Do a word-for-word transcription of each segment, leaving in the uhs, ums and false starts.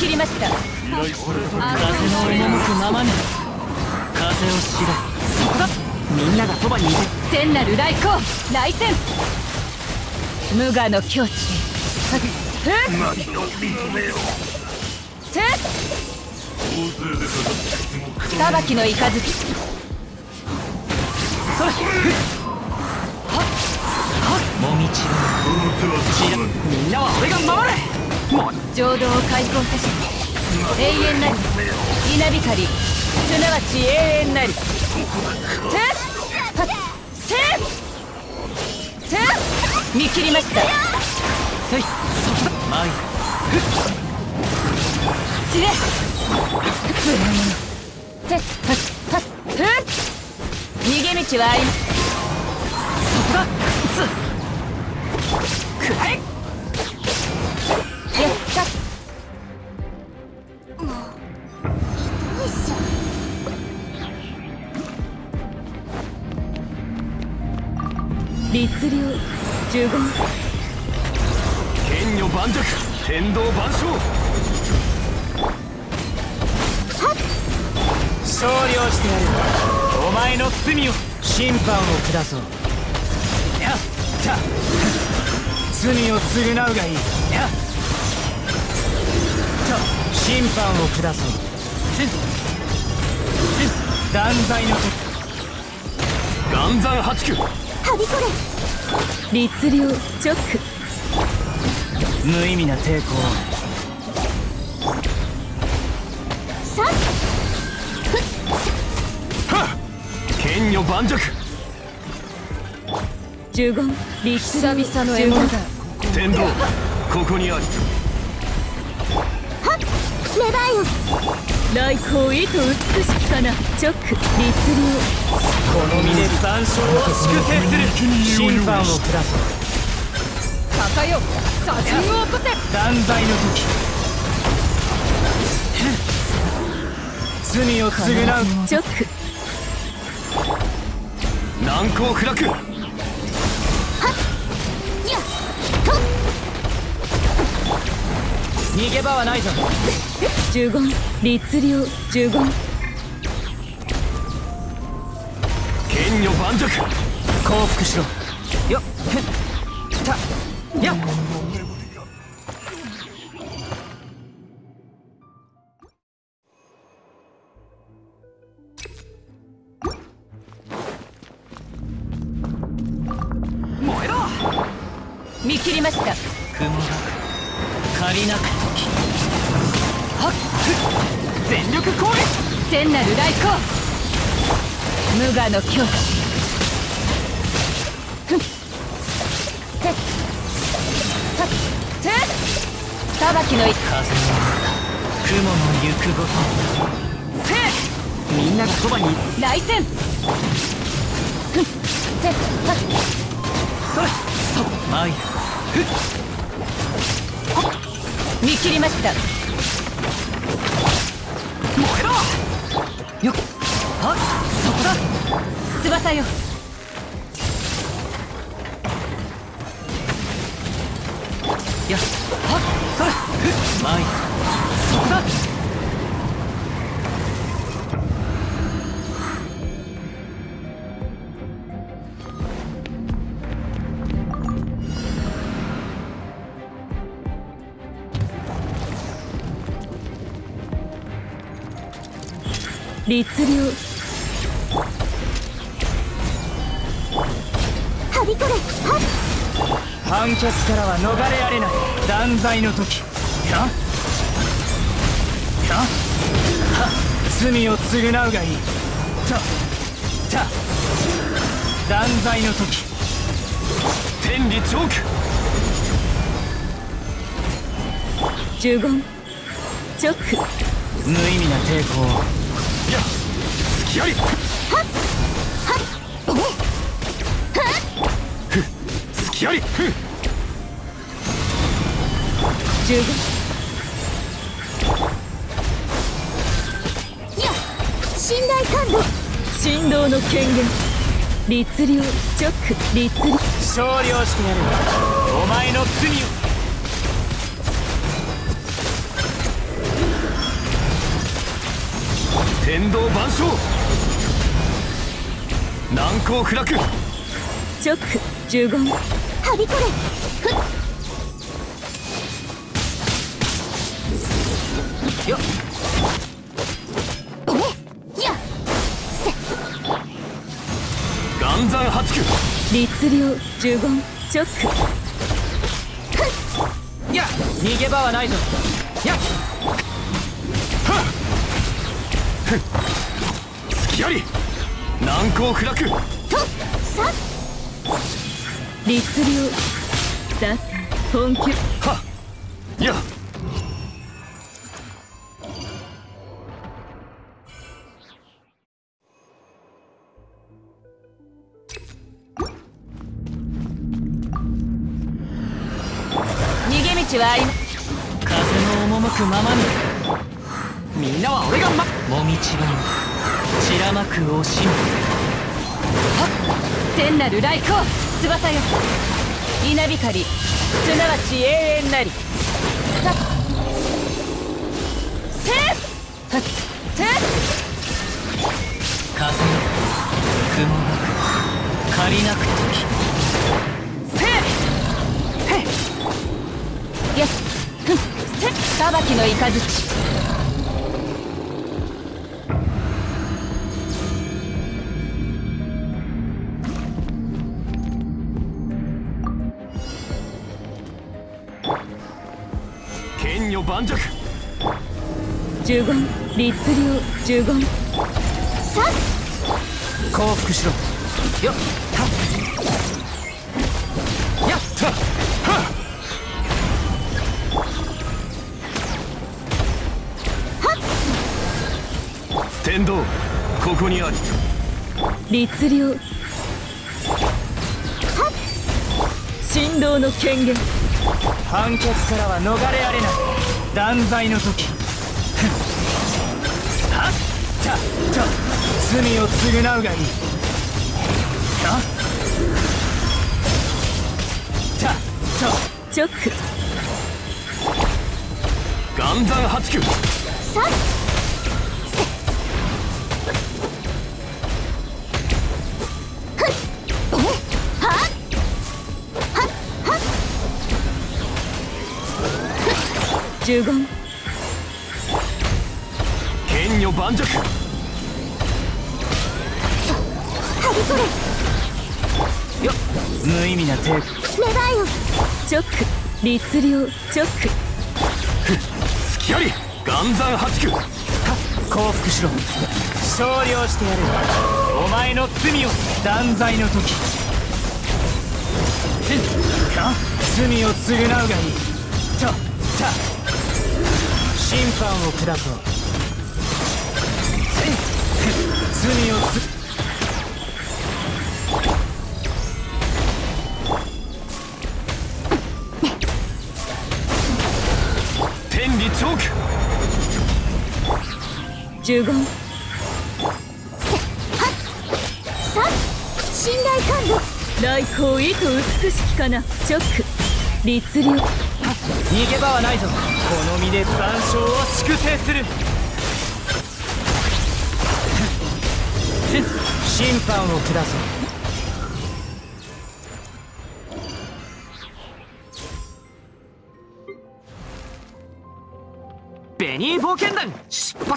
切りました。風の赴くままに風を知らそこだ。みんながそばにいて天なる雷光雷戦無我の境地へ。マキの認めよて裁きのイカズキそれもみちろのみんなは俺が守れ。浄土を開放させ永遠なり稲光すなわち永遠なりてってっ見切りましたそいそこだまいつれてってって逃げ道はありそこだつくらえ律令十五剣女盤石天道万象勝利をしてやる。お前の罪を審判を下そう。やった罪を償うがいい。やった審判を下そう断罪の岩山八九はびこれ律令直無意味な抵抗さっはっ剣女盤石十言律令久々の獲物だ天道ここにありはっ芽生えよ来光意図美しきかな直律令この身で残照を粛清する審判を下すかかよ殺人を起こせ断罪の時罪を償う直難攻不落はっにゃと逃げ場はないぞ十言律令十言剣女盤石降伏しろよったやっ燃えろ見切りました雲が借りなくはっ全力攻撃天なる雷光無我の境地ふんてっはっって裁きの一風雲の行くごとせえみんながそばに雷戦ふんてっはっそれそまいふっはっ見切りました燃えろよっはっそこだ翼よよっはっそれふっまいそこだ律令はびこれ判決からは逃れられない断罪の時ややは罪を償うがいいたた断罪の時天理チョーク十言チョーク無意味な抵抗や付き合いはっはっはっふっ付き合いふっ十分いや信頼感度振動の権限律令直律令勝利をしてやるお前の罪を天道万象難攻不落直十言はびこれふっよっ律令十言チョックいや逃げ場はないぞやっはっ突きあり難攻不落とさ律令さ本気はっやっ風の赴くままにみんなは俺がまもみちばの散らまくおしむ天なる来光翼よ稲光すなわち永遠なりさっせっはっせっ風の雲が借りなく時せっへっやっふっさばきの雷剣女盤石十言律令十言さっ降伏しろよっはっやったはっ天道ここにあり律令はっ神道の権限判決からは逃れられない断罪の時はっちゃっちゃ罪を償うがいいあっちゃっちゃ直岩山八九さっ十言剣女盤石はびこれよっ無意味な手願いをチョック律令チョックふっ隙あり岩山八九はっ降伏しろ勝利をしてやるお前の罪を断罪の時は罪を償うがいいちょちゃ審判を下そう罪をつ天理チョーク十言信頼感度来光意図美しきかなチョック律令逃げ場はないぞこの身で万象を粛清する審判を下そうベニー冒険団出発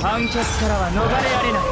反キャスからは逃れられない。